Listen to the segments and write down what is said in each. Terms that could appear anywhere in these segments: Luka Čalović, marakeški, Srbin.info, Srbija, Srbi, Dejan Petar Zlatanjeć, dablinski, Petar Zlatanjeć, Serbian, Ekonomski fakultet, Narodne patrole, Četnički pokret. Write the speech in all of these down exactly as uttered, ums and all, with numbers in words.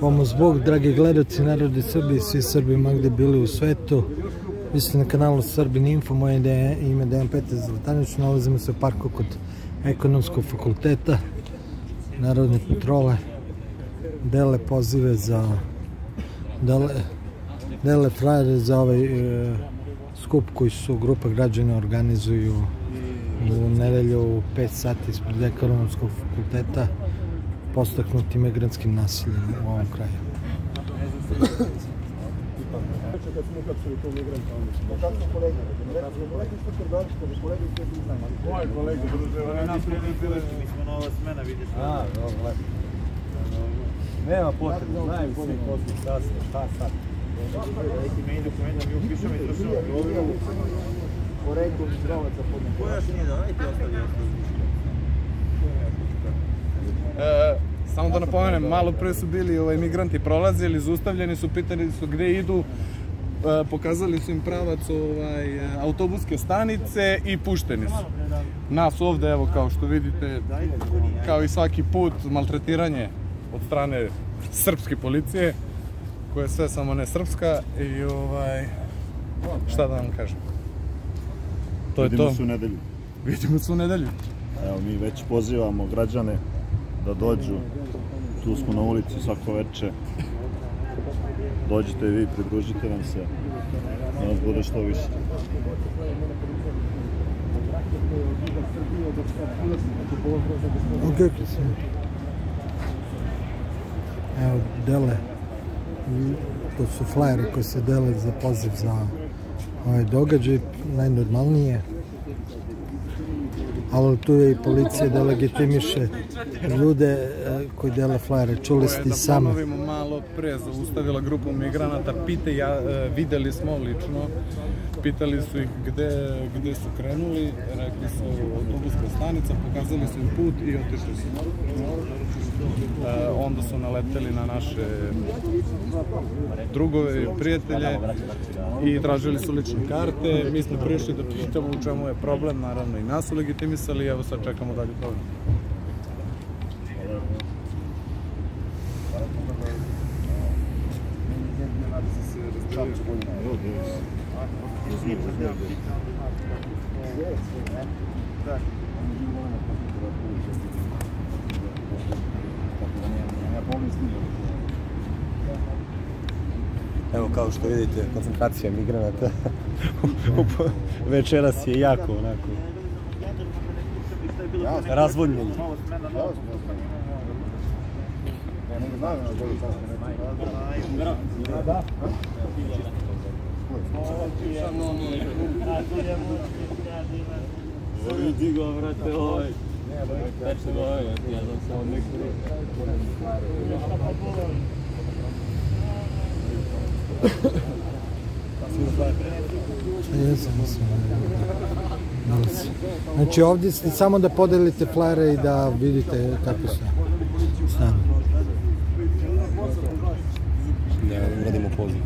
Pomoz Bog, dragi gledaoci, narodi Srbije, svi Srbi ma gde bili u svetu. Vi ste na kanalu Srbin.info, moje ime je Dejan Petar Zlatanjeć, nalazimo se u parku kod Ekonomskog fakulteta. Narodne patrole dele pozive za dele frajere za ovaj skup koji su grupa građana organizuju u nedelju u pet sati ispred Ekonomskog fakulteta, podstaknuti migrantskim nasiljem u ovom kraju. Nema potrebno, znajem koji poslije šta se, šta sad. Ime i dokumenta mi upišemo i trošimo dobivu. Korektor i zdravaca podne. Koja još nije da, ajte ostavi ostavi. Samo da napomenem, malo pre su bili migranti prolazili, zaustavljeni su, pitali su gde idu, pokazali su im pravac autobuske stanice i pušteni su. Nas ovde, evo, kao što vidite, kao i svaki put, maltretiranje od strane srpske policije, koja je sve samo ne srpska, i šta da vam kažem. Vidimo se u nedelju. Vidimo se u nedelju. Evo, mi već pozivamo građane da dođu, tu smo na ulici svako veče, dođite vi, pridružite nam se, da nas bude što više. Evo, dele, to su flajeri koji se dele za poziv za ovaj događaj, najnormalnije. Ali tu je i policija da legitimiše ljude koji dele flajere. Čuli ste i sami. Da ponovimo, malo pre zaustavila grupu migranata, videli smo lično, pitali su ih gde su krenuli, rekli su autobuska stanica, pokazali su im put i otišli su. Onda su naleteli na naše drugove i prijatelje i tražili su lične karte. Mi smo prišli da pitamo u čemu je problem, naravno i nas su legitimisali, evo sad čekamo dalje problem. Evo, kao što vidite, koncentracija migranata večeras je jako onako razvodnjena. Znači ovdje ste samo da podelite flajere i da vidite kako se stane. Da radimo poziv.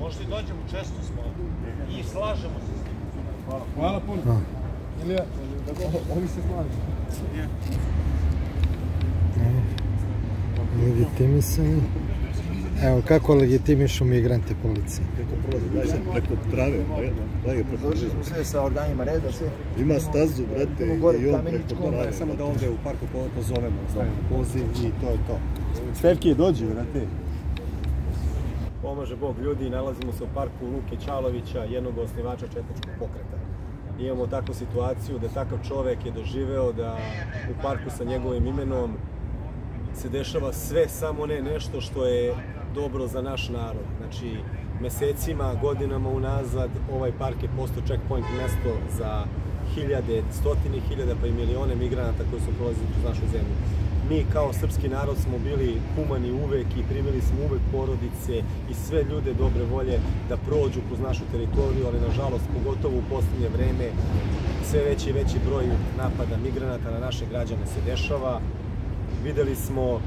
Možda i dođemo, često smo i slažemo se s tim. Hvala puno. Ilija, ovi se slažu. Legitimisanje. Evo, kako legitimišu migrante policije? Preko trave, složili smo sve sa organima reda, sve. Ima stazu, brate, i on preko trave. Samo da ovde u parku pozovemo, poziv i to je to. Stevke, dođi, brate. Pomaže Bog, ljudi, nalazimo se u parku Luke Čalovića, jednog osnivača Četničkog pokreta. Imamo takvu situaciju da takav čovek je doživeo da u parku sa njegovim imenom se dešava sve, samo ne nešto što je dobro za naš narod. Znači, mesecima, godinama unazad ovaj park je postao checkpoint mesto za hiljade, stotine hiljada pa i milione migranata koji su prolazili kroz našu zemlju. Mi kao srpski narod smo bili humani uvek i primili smo uvek porodice i sve ljude dobre volje da prođu kroz našu teritoriju, ali nažalost, pogotovo u poslednje vreme, sve veći i veći broj napada migranata na naše građane se dešava. Videli smo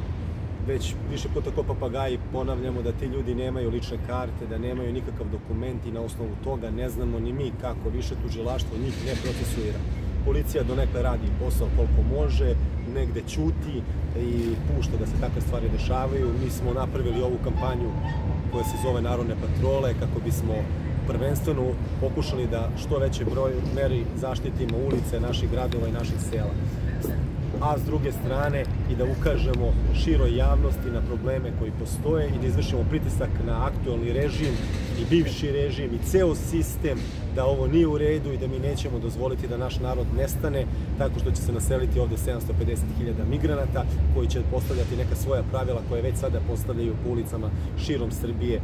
već više puta ko papagaji ponavljamo da ti ljudi nemaju lične karte, da nemaju nikakav dokument i na osnovu toga ne znamo ni mi kako više tužilaštvo njih ne procesuira. Policija donekle radi posao koliko može, negde ćuti i pušta da se takve stvari dešavaju. Mi smo napravili ovu kampanju koja se zove Narodne patrole kako bismo prvenstveno pokušali da što veće broj meri zaštitimo ulice naših gradova i naših sela, a s druge strane i da ukažemo široj javnosti na probleme koji postoje i da izvršimo pritisak na aktualni režim i bivši režim i ceo sistem da ovo nije u redu i da mi nećemo dozvoliti da naš narod nestane tako što će se naseliti ovde sedamsto pedeset hiljada migranata koji će postavljati neka svoja pravila koje već sada postavljaju po ulicama širom Srbije,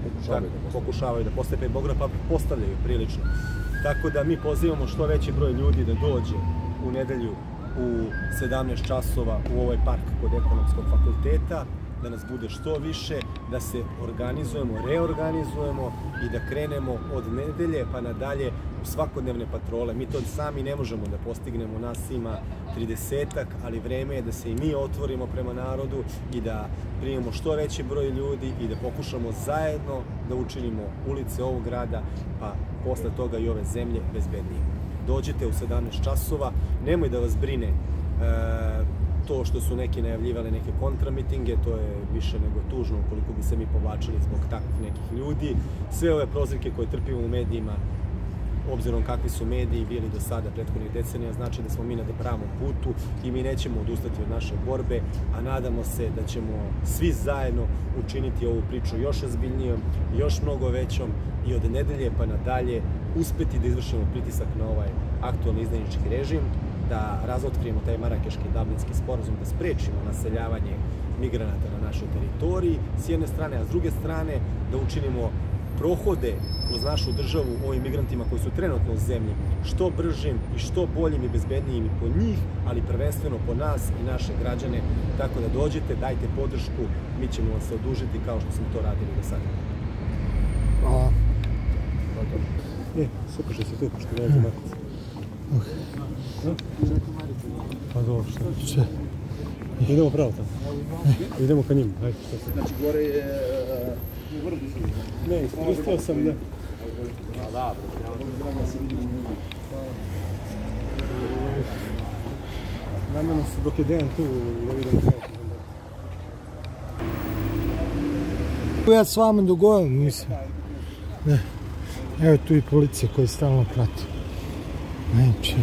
pokušavaju da postavljaju, pa postavljaju prilično. Tako da mi pozivamo što veći broj ljudi da dođe u nedelju u sedamnaest časova u ovaj park kod Ekonomskog fakulteta, da nas bude što više, da se organizujemo, reorganizujemo i da krenemo od nedelje pa nadalje u svakodnevne patrole. Mi to sami ne možemo da postignemo, nas ima tridesetak, ali vreme je da se i mi otvorimo prema narodu i da primimo što veći broj ljudi i da pokušamo zajedno da učinimo ulice ovog grada, pa posle toga i ove zemlje bezbednije. Dođite u sedamnaest časova, nemoj da vas brine to što su neki najavljivali neke kontramitinge, to je više nego tužno ukoliko bi se mi povlačili zbog takvih nekih ljudi. Sve ove prozivke koje trpimo u medijima, obzirom kakvi su mediji bili do sada prethodnih decenija, znači da smo mi na pravom putu i mi nećemo odustati od naše borbe, a nadamo se da ćemo svi zajedno učiniti ovu priču još ozbiljnijom, još mnogo većom i od nedelje pa nadalje uspeti da izvršimo pritisak na ovaj aktualni izdajnički režim, da razotkrijemo taj marakeški i dablinski sporazum, da sprečimo naseljavanje migranata na našoj teritoriji s jedne strane, a s druge strane da učinimo prohode kroz našu državu ovim migrantima koji su trenutno u zemlji što bržim i što boljim i bezbednijim i po njih, ali prvenstveno po nas i naše građane. Tako da dođete, dajte podršku, mi ćemo vam se odužiti kao što smo to radili do sada. Hvala. E, super što si tu, pošto ne znam Markica. Pa dobro, što će? Idemo pravo tamo. Idemo ka njima. Znači, gore je... Ne, isprustio sam da... Namjerno se dok je Dejan tu, da vidimo kako. Ja s vama dogovorim, mislim. Ne. Evo je tu i policija koja je stalno prati. Neće.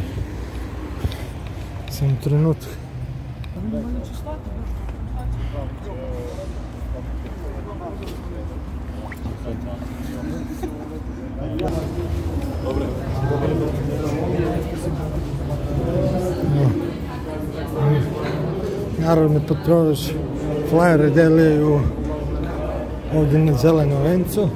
Samo trenutak. Narodne patrole flajere delaju ovde na Zelenom vencu.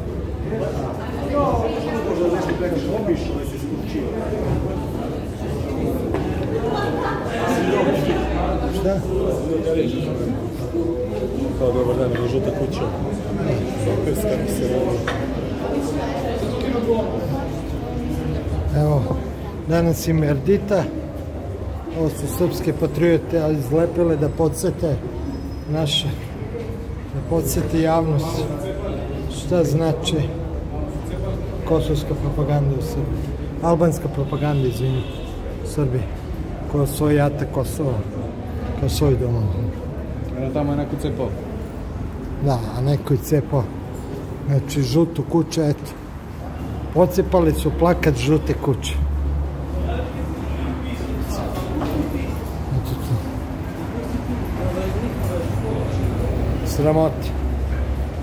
Šta? Kao dobar dan, je žuta kuća. Sopirska mi se voli. Evo, danas im je Erdita. Ovo su srpske patriote, ali izlepile da podsete naše, da podsete javnost šta znači kosovska propaganda u Srbiji. Albanska propaganda, izvini, u Srbiji, koja osvojata Kosovo, kao svoj dom. Eno tamo je neko cepao. Da, a neko je cepao. Znači, žutu kuću, eto. Pocepali su plakat žute kuće. Sramota.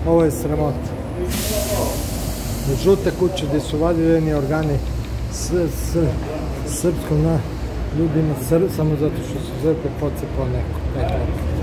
Ovo je sramota. Žuta kuća gde su vadili organi srpskom ljudima, samo zato što su zrpe pocepao neko.